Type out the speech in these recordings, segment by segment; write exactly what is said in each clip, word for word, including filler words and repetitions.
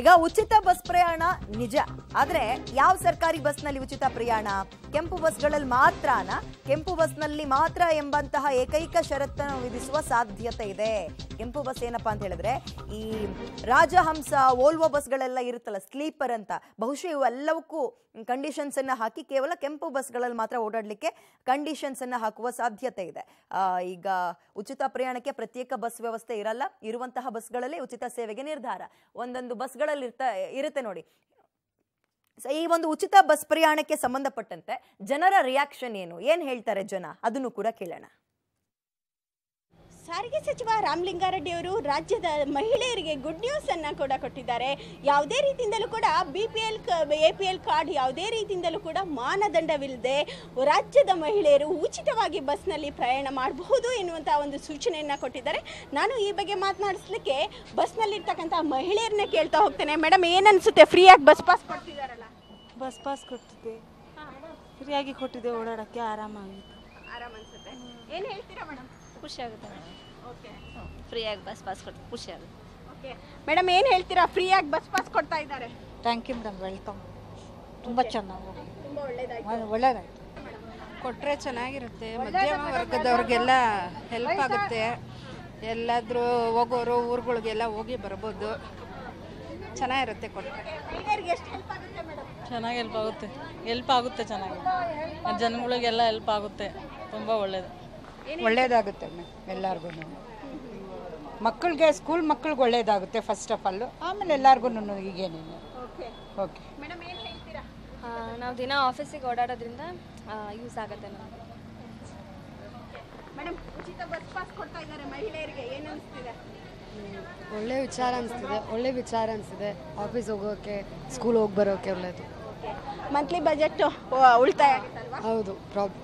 ಈಗ ಉಚಿತ ಬಸ್ ಪ್ರಯಾಣ ನಿಜ, ಆದರೆ ಯಾವ ಸರ್ಕಾರಿ ಬಸ್ನಲ್ಲಿ ಉಚಿತ ಪ್ರಯಾಣ? ಕೆಂಪು ಬಸ್ಗಳಲ್ಲಿ ಮಾತ್ರನಾ? ಕೆಂಪು ಬಸ್ನಲ್ಲಿ ಮಾತ್ರ ಎಂಬಂತಹ ಏಕೈಕ ಷರತ್ತನ್ನು ವಿಧಿಸುವ ಸಾಧ್ಯತೆ ಇದೆ. ಕೆಂಪು ಬಸ್ ಏನಪ್ಪಾ ಅಂತ ಹೇಳಿದ್ರೆ ಈ ರಾಜಹಂಸ, ವೋಲ್ವೋ ಬಸ್ಗಳೆಲ್ಲ ಇರುತ್ತಲ್ಲ ಸ್ಲೀಪರ್ ಅಂತ, ಬಹುಶಃ ಇವೆಲ್ಲವಕ್ಕೂ ಕಂಡೀಷನ್ಸ್ ಅನ್ನ ಹಾಕಿ ಕೇವಲ ಕೆಂಪು ಬಸ್ಗಳಲ್ಲಿ ಮಾತ್ರ ಓಡಾಡಲಿಕ್ಕೆ ಕಂಡೀಷನ್ಸ್ ಅನ್ನ ಹಾಕುವ ಸಾಧ್ಯತೆ ಇದೆ. ಈಗ ಉಚಿತ ಪ್ರಯಾಣಕ್ಕೆ ಪ್ರತ್ಯೇಕ ಬಸ್ ವ್ಯವಸ್ಥೆ ಇರಲ್ಲ, ಇರುವಂತಹ ಬಸ್ಗಳಲ್ಲಿ ಉಚಿತ ಸೇವೆಗೆ ನಿರ್ಧಾರ. ಒಂದೊಂದು ಬಸ್ಗಳಲ್ಲಿ ಇರ್ತಾ ಇರುತ್ತೆ ನೋಡಿ. ಈ ಒಂದು ಉಚಿತ ಬಸ್ ಪ್ರಯಾಣಕ್ಕೆ ಸಂಬಂಧಪಟ್ಟಂತೆ ಜನರ ರಿಯಾಕ್ಷನ್ ಏನು, ಏನ್ ಹೇಳ್ತಾರೆ ಜನ, ಅದನ್ನು ಕೂಡ ಕೇಳೋಣ. ಸಾರಿಗೆ ಸಚಿವ ರಾಮಲಿಂಗಾರೆಡ್ಡಿಯವರು ರಾಜ್ಯದ ಮಹಿಳೆಯರಿಗೆ ಗುಡ್ ನ್ಯೂಸ್ ಅನ್ನು ಕೂಡ ಕೊಟ್ಟಿದ್ದಾರೆ. ಯಾವುದೇ ರೀತಿಯಿಂದಲೂ ಕೂಡ B P L A P L card ಯಾವುದೇ ರೀತಿಯಿಂದಲೂ ಕೂಡ ಮಾನದಂಡವಿಲ್ಲದೆ ರಾಜ್ಯದ ಮಹಿಳೆಯರು ಉಚಿತವಾಗಿ ಬಸ್ನಲ್ಲಿ ಪ್ರಯಾಣ ಮಾಡಬಹುದು ಎನ್ನುವಂಥ ಒಂದು ಸೂಚನೆಯನ್ನು ಕೊಟ್ಟಿದ್ದಾರೆ. ನಾನು ಈ ಬಗ್ಗೆ ಮಾತನಾಡಿಸ್ಲಿಕ್ಕೆ ಬಸ್ನಲ್ಲಿರ್ತಕ್ಕಂಥ ಮಹಿಳೆಯರನ್ನೇ ಕೇಳ್ತಾ ಹೋಗ್ತೇನೆ. ಮೇಡಮ್, ಏನನ್ಸುತ್ತೆ, ಫ್ರೀಯಾಗಿ ಬಸ್ ಪಾಸ್ ಕೊಡ್ತಿದ್ದಾರಲ್ಲ? ಬಸ್ ಪಾಸ್ ಕೊಟ್ಟಿದ್ದೆ, ಫ್ರೀಯಾಗಿ ಕೊಟ್ಟಿದ್ದೆ, ಓಡಾಡೋಕ್ಕೆ ಆರಾಮಾಗಿತ್ತು. ಆರಾಮ ಅನ್ಸುತ್ತೆ? ಏನು ಹೇಳ್ತೀರಾ ಮೇಡಮ್? ಖುಷಿ ಆಗುತ್ತೆ ಫ್ರೀಯಾಗಿ ಬಸ್ ಪಾಸ್ ಕೊಟ್ಟು, ಖುಷಿ ಆಗುತ್ತೆ. ಓಕೆ ಮೇಡಮ್, ಏನು ಹೇಳ್ತೀರಾ, ಫ್ರೀಯಾಗಿ ಬಸ್ ಪಾಸ್ ಕೊಡ್ತಾ ಇದ್ದಾರೆ? Thank you madam, welcome. ತುಂಬ ಚೆನ್ನಾಗಿ ಒಳ್ಳೆಯದಾಯ್ತು, ಕೊಟ್ಟರೆ ಚೆನ್ನಾಗಿರುತ್ತೆ. ಮಧ್ಯಮ ವರ್ಗದವ್ರಿಗೆಲ್ಲ ಹೆಲ್ಪ್ ಆಗುತ್ತೆ, ಎಲ್ಲಾದರೂ ಹೋಗೋರು ಊರುಗಳಿಗೆಲ್ಲ ಹೋಗಿ ಬರ್ಬೋದು, ಚೆನ್ನಾಗಿರುತ್ತೆ ಕೊಟ್ಟರೆ. ಚೆನ್ನಾಗಿ ಹೆಲ್ಪ್ ಆಗುತ್ತೆ, ಹೆಲ್ಪ್ ಆಗುತ್ತೆ, ಚೆನ್ನಾಗಿ ಜನಗಳಿಗೆಲ್ಲ ಹೆಲ್ಪ್ ಆಗುತ್ತೆ, ತುಂಬ ಒಳ್ಳೆಯದು, ಒಳ್ಳೇದಾಗುತ್ತೆ ಎಲ್ಲರಿಗೂ. ಮಕ್ಕಳಿಗೆ, ಸ್ಕೂಲ್ ಮಕ್ಕಳಿಗೆ ಒಳ್ಳೇದಾಗುತ್ತೆ ಫಸ್ಟ್ ಆಫ್ ಆಲ್, ಆಮೇಲೆ ಎಲ್ಲರಿಗೂ. ಈಗೇನೇನು ಓಕೆ ಮೇಡಮ್, ಏನು ಹೇಳ್ತೀರಾ? ನಾವು ದಿನ ಆಫೀಸಿಗೆ ಓಡಾಡೋದ್ರಿಂದ ಯೂಸ್ ಆಗುತ್ತೆ ನಮಗೆ. ಮೇಡಮ್, ಉಚಿತ ಬಸ್ ಪಾಸ್ ಕೊಡ್ತಾ ಇದ್ದಾರೆ ಮಹಿಳೆಯರಿಗೆ, ಏನು ಅನಿಸ್ತಿದೆ? ಒಳ್ಳೆ ವಿಚಾರ ಅನಿಸ್ತಿದೆ, ಒಳ್ಳೆ ವಿಚಾರ ಅನಿಸಿದೆ. ಆಫೀಸ್ ಹೋಗೋಕೆ, ಸ್ಕೂಲ್ ಹೋಗಿ ಬರೋಕೆ ಒಳ್ಳೆಯದು. ಮಂತ್ಲಿ ಬಜೆಟ್ ಉಳಿತಾಯ ಆಗುತ್ತಲ್ವಾ? ಹೌದು, ಪ್ರಾಬ್ಲಮ್.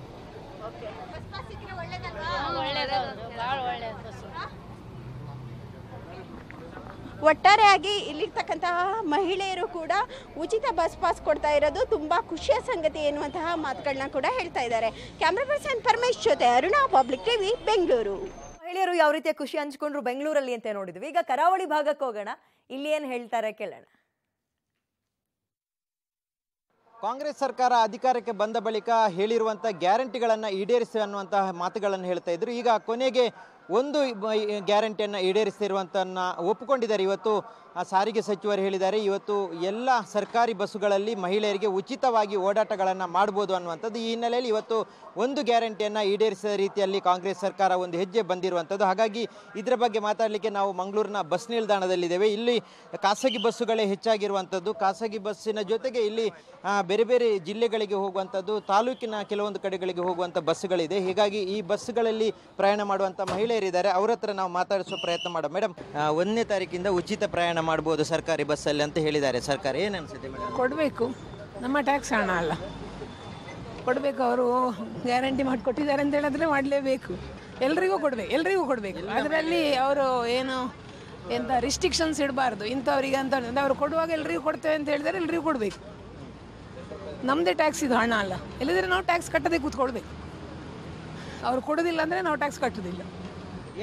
ಒಟ್ಟಾರೆಯಾಗಿ ಇಲ್ಲಿರ್ತಕ್ಕಂತಹ ಮಹಿಳೆಯರು ಕೂಡ ಉಚಿತ ಬಸ್ ಪಾಸ್ ಕೊಡ್ತಾ ಇರೋದು ತುಂಬ ಖುಷಿಯ ಸಂಗತಿ ಎನ್ನುವಂತಹ ಮಾತುಗಳನ್ನ ಕೂಡ ಹೇಳ್ತಾ ಇದ್ದಾರೆ. ಕ್ಯಾಮ್ರಾ ಪರ್ಸನ್ ಪರಮೇಶ್ ಜೊತೆ ಅರುಣಾ, ಪಬ್ಲಿಕ್ ಟಿವಿ, ಬೆಂಗಳೂರು. ಮಹಿಳೆಯರು ಯಾವ ರೀತಿಯ ಖುಷಿ ಹಂಚ್ಕೊಂಡ್ರು ಬೆಂಗಳೂರಲ್ಲಿ ಅಂತ ನೋಡಿದ್ವಿ. ಈಗ ಕರಾವಳಿ ಭಾಗಕ್ಕೆ ಹೋಗೋಣ, ಇಲ್ಲಿ ಏನ್ ಹೇಳ್ತಾರೆ ಕೇಳೋಣ. ಕಾಂಗ್ರೆಸ್ ಸರ್ಕಾರ ಅಧಿಕಾರಕ್ಕೆ ಬಂದ ಬಳಿಕ ಹೇಳಿರುವಂಥ ಗ್ಯಾರಂಟಿಗಳನ್ನು ಈಡೇರಿಸಿ ಅನ್ನುವಂತಹ ಮಾತುಗಳನ್ನು ಹೇಳ್ತಾ ಇದ್ರು. ಈಗ ಕೊನೆಗೆ ಒಂದು ಗ್ಯಾರಂಟಿಯನ್ನು ಈಡೇರಿಸಿರುವಂಥನ್ನು ಒಪ್ಪಿಕೊಂಡಿದ್ದಾರೆ. ಇವತ್ತು ಸಾರಿಗೆ ಸಚಿವರು ಹೇಳಿದ್ದಾರೆ, ಇವತ್ತು ಎಲ್ಲ ಸರ್ಕಾರಿ ಬಸ್ಸುಗಳಲ್ಲಿ ಮಹಿಳೆಯರಿಗೆ ಉಚಿತವಾಗಿ ಓಡಾಟಗಳನ್ನು ಮಾಡ್ಬೋದು ಅನ್ನುವಂಥದ್ದು. ಈ ಹಿನ್ನೆಲೆಯಲ್ಲಿ ಇವತ್ತು ಒಂದು ಗ್ಯಾರಂಟಿಯನ್ನು ಈಡೇರಿಸಿದ ರೀತಿಯಲ್ಲಿ ಕಾಂಗ್ರೆಸ್ ಸರ್ಕಾರ ಒಂದು ಹೆಜ್ಜೆ ಬಂದಿರುವಂಥದ್ದು. ಹಾಗಾಗಿ ಇದರ ಬಗ್ಗೆ ಮಾತಾಡಲಿಕ್ಕೆ ನಾವು ಮಂಗಳೂರಿನ ಬಸ್ ನಿಲ್ದಾಣದಲ್ಲಿದ್ದೇವೆ. ಇಲ್ಲಿ ಖಾಸಗಿ ಬಸ್ಸುಗಳೇ ಹೆಚ್ಚಾಗಿರುವಂಥದ್ದು. ಖಾಸಗಿ ಬಸ್ಸಿನ ಜೊತೆಗೆ ಇಲ್ಲಿ ಬೇರೆ ಬೇರೆ ಜಿಲ್ಲೆಗಳಿಗೆ ಹೋಗುವಂಥದ್ದು, ತಾಲೂಕಿನ ಕೆಲವೊಂದು ಕಡೆಗಳಿಗೆ ಹೋಗುವಂಥ ಬಸ್ಸುಗಳಿದೆ. ಹೀಗಾಗಿ ಈ ಬಸ್ಸುಗಳಲ್ಲಿ ಪ್ರಯಾಣ ಮಾಡುವಂಥ ಮಹಿಳೆ ಇದ್ದಾರೆ, ಅವ್ರ ಹತ್ರ ನಾವು ಮಾತಾಡಿಸುವ ಪ್ರಯತ್ನ ಮಾಡೋಣ. ಮೇಡಮ್, ಒಂದನೇ ತಾರೀಕಿಂದ ಉಚಿತ ಪ್ರಯಾಣ ಮಾಡಬಹುದು ಸರ್ಕಾರಿ ಬಸ್ಸಲ್ಲಿ ಅಂತ ಹೇಳಿದ್ದಾರೆ ಸರ್ಕಾರ, ಏನು ಅನಿಸುತ್ತೆ? ಕೊಡಬೇಕು, ನಮ್ಮ ಟ್ಯಾಕ್ಸ್ ಹಣ ಅಲ್ಲ, ಕೊಡಬೇಕು. ಅವರು ಗ್ಯಾರಂಟಿ ಮಾಡಿಕೊಟ್ಟಿದ್ದಾರೆ ಅಂತ ಹೇಳಿದ್ರೆ ಮಾಡಲೇಬೇಕು, ಎಲ್ರಿಗೂ ಕೊಡಬೇಕು, ಎಲ್ರಿಗೂ ಕೊಡಬೇಕು. ಅದರಲ್ಲಿ ಅವರು ಏನು ಎಂತ ರಿಸ್ಟ್ರಿಕ್ಷನ್ಸ್ ಇಡಬಾರ್ದು ಇಂಥವ್ರಿಗೆ ಅಂತ. ಅವರು ಕೊಡುವಾಗ ಎಲ್ರಿಗೂ ಕೊಡ್ತೇವೆ ಅಂತ ಹೇಳಿದರೆ ಎಲ್ರಿಗೂ ಕೊಡಬೇಕು. ನಮ್ಮದೇ ಟ್ಯಾಕ್ಸ್ ಇದು, ಹಣ ಅಲ್ಲ. ಇಲ್ಲದ್ರೆ ನಾವು ಟ್ಯಾಕ್ಸ್ ಕಟ್ಟದೆ ಕೂತ್ಕೊಳ್ಬೇಕು. ಅವ್ರು ಕೊಡೋದಿಲ್ಲ ಅಂದರೆ ನಾವು ಟ್ಯಾಕ್ಸ್ ಕಟ್ಟೋದಿಲ್ಲ.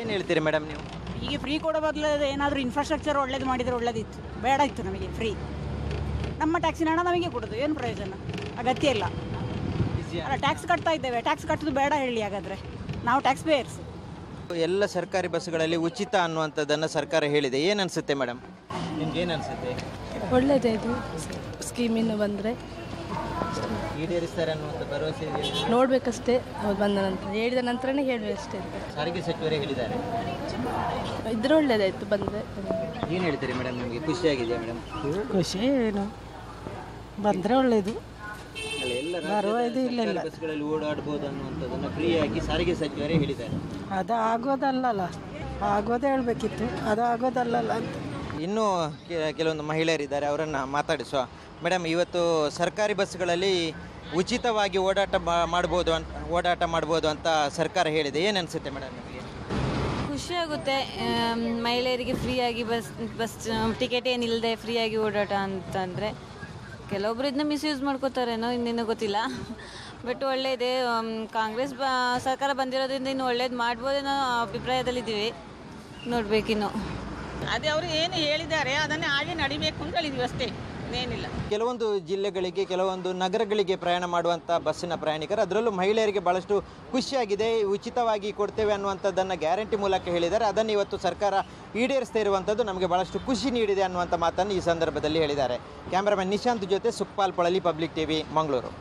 ಏನು ಹೇಳ್ತೀರಿ ಮೇಡಮ್ ನೀವು? ಹೀಗೆ ಫ್ರೀ ಕೊಡೋ ಬದಲು ಏನಾದರೂ ಇನ್ಫ್ರಾಸ್ಟ್ರಕ್ಚರ್ ಒಳ್ಳೇದು ಮಾಡಿದರೆ ಒಳ್ಳೇದಿತ್ತು, ಬೇಡ ಇತ್ತು ನಮಗೆ ಫ್ರೀ. ನಮ್ಮ ಟ್ಯಾಕ್ಸಿನ ಹಣ ನಮಗೆ ಕೊಡೋದು ಏನು ಪ್ರಯೋಜನ, ಅಗತ್ಯ ಇಲ್ಲ ಅಲ್ಲ. ಟ್ಯಾಕ್ಸ್ ಕಟ್ತಾ ಇದ್ದೇವೆ, ಟ್ಯಾಕ್ಸ್ ಕಟ್ಟೋದು ಬೇಡ ಹೇಳಿ, ಹಾಗಾದರೆ ನಾವು ಟ್ಯಾಕ್ಸ್ ಪೇಯರ್ಸ್. ಎಲ್ಲ ಸರ್ಕಾರಿ ಬಸ್ಸುಗಳಲ್ಲಿ ಉಚಿತ ಅನ್ನುವಂಥದ್ದನ್ನು ಸರ್ಕಾರ ಹೇಳಿದೆ, ಏನು ಅನಿಸುತ್ತೆ ಮೇಡಮ್ ನಿಮ್ಗೆ? ಏನು ಅನಿಸುತ್ತೆ? ಒಳ್ಳೆಯದೇ ಇದು ಸ್ಕೀಮ್, ಇನ್ನು ಬಂದರೆ ಈಡೇರಿಸ್ತಾರೆ ಅನ್ನುವಂಥ ಭರವಸೆ ನೋಡಬೇಕಷ್ಟೇ. ಅವ್ರು ಬಂದ ನಂತರ, ಹೇಳಿದ ನಂತರನೇ ಹೇಳಬೇಕಷ್ಟೇ. ಸಾರಿಗೆ ಸಚಿವರೇ ಹೇಳಿದ್ದಾರೆ, ಇದ್ರೆ ಒಳ್ಳೇದಾಯ್ತು ಬಂದರೆ. ಏನು ಹೇಳ್ತೀರಿ ಮೇಡಮ್, ನಿಮಗೆ ಖುಷಿಯಾಗಿದೆಯಾ ಮೇಡಮ್? ಖುಷಿ ಏನು, ಬಂದರೆ ಒಳ್ಳೆಯದು. ಎಲ್ಲ ಬಸ್ಗಳಲ್ಲಿ ಓಡಾಡ್ಬೋದು ಅನ್ನುವಂಥದ್ದನ್ನು ಫ್ರೀಯಾಗಿ ಸಾರಿಗೆ ಸಚಿವರೇ ಹೇಳಿದ್ದಾರೆ. ಅದು ಆಗೋದಲ್ಲ, ಆಗೋದೇ ಹೇಳಬೇಕಿತ್ತು, ಅದು ಆಗೋದಲ್ಲ ಅಂತ. ಇನ್ನೂ ಕೆಲವೊಂದು ಮಹಿಳೆಯರಿದ್ದಾರೆ, ಅವರನ್ನು ಮಾತಾಡಿಸುವ. ಮೇಡಮ್, ಇವತ್ತು ಸರ್ಕಾರಿ ಬಸ್ಗಳಲ್ಲಿ ಉಚಿತವಾಗಿ ಓಡಾಟ ಮಾಡ್ಬೋದು ಅಂತ ಓಡಾಟ ಮಾಡ್ಬೋದು ಅಂತ ಸರ್ಕಾರ ಹೇಳಿದೆ, ಏನು ಅನಿಸುತ್ತೆ ಮೇಡಮ್ ನಿಮಗೆ? ಖುಷಿಯಾಗುತ್ತೆ ಮಹಿಳೆಯರಿಗೆ, ಫ್ರೀಯಾಗಿ ಬಸ್ ಬಸ್ ಟಿಕೆಟ್ ಏನಿಲ್ಲದೆ ಫ್ರೀಯಾಗಿ ಓಡಾಟ ಅಂತಂದರೆ. ಕೆಲವೊಬ್ರು ಇದನ್ನ ಮಿಸ್ಯೂಸ್ ಮಾಡ್ಕೋತಾರೇನೋ ಇನ್ನೇನೋ ಗೊತ್ತಿಲ್ಲ, ಬಟ್ ಒಳ್ಳೆಯದೇ. ಕಾಂಗ್ರೆಸ್ ಬ ಸರ್ಕಾರ ಬಂದಿರೋದ್ರಿಂದ ಇನ್ನು ಒಳ್ಳೇದು ಮಾಡ್ಬೋದೇನೋ ಅಭಿಪ್ರಾಯದಲ್ಲಿದ್ದೀವಿ, ನೋಡಬೇಕಿನ್ನು. ಅದೇ ಅವರು ಏನು ಹೇಳಿದ್ದಾರೆ ಅದನ್ನ ಹಾಗೆ ನಡೆಯಬೇಕು ಅಂತ ಹೇಳಿದ್ವಿ ಅಷ್ಟೇ, ಇನ್ನೇನಿಲ್ಲ. ಕೆಲವೊಂದು ಜಿಲ್ಲೆಗಳಿಗೆ ಕೆಲವೊಂದು ನಗರಗಳಿಗೆ ಪ್ರಯಾಣ ಮಾಡುವಂಥ ಬಸ್ಸಿನ ಪ್ರಯಾಣಿಕರು, ಅದರಲ್ಲೂ ಮಹಿಳೆಯರಿಗೆ ಭಾಳಷ್ಟು ಖುಷಿಯಾಗಿದೆ. ಉಚಿತವಾಗಿ ಕೊಡ್ತೇವೆ ಅನ್ನುವಂಥದ್ದನ್ನು ಗ್ಯಾರಂಟಿ ಮೂಲಕ ಹೇಳಿದ್ದಾರೆ. ಅದನ್ನು ಇವತ್ತು ಸರ್ಕಾರ ಈಡೇರಿಸ್ತಾ ಇರುವಂಥದ್ದು ನಮಗೆ ಭಾಳಷ್ಟು ಖುಷಿ ನೀಡಿದೆ ಅನ್ನುವಂಥ ಮಾತನ್ನು ಈ ಸಂದರ್ಭದಲ್ಲಿ ಹೇಳಿದ್ದಾರೆ. ಕ್ಯಾಮರಾಮನ್ ನಿಶಾಂತ್ ಜೊತೆ ಸುಖಪಾಲ್ ಪಳಲಿ, ಪಬ್ಲಿಕ್ ಟಿವಿ, ಮಂಗಳೂರು.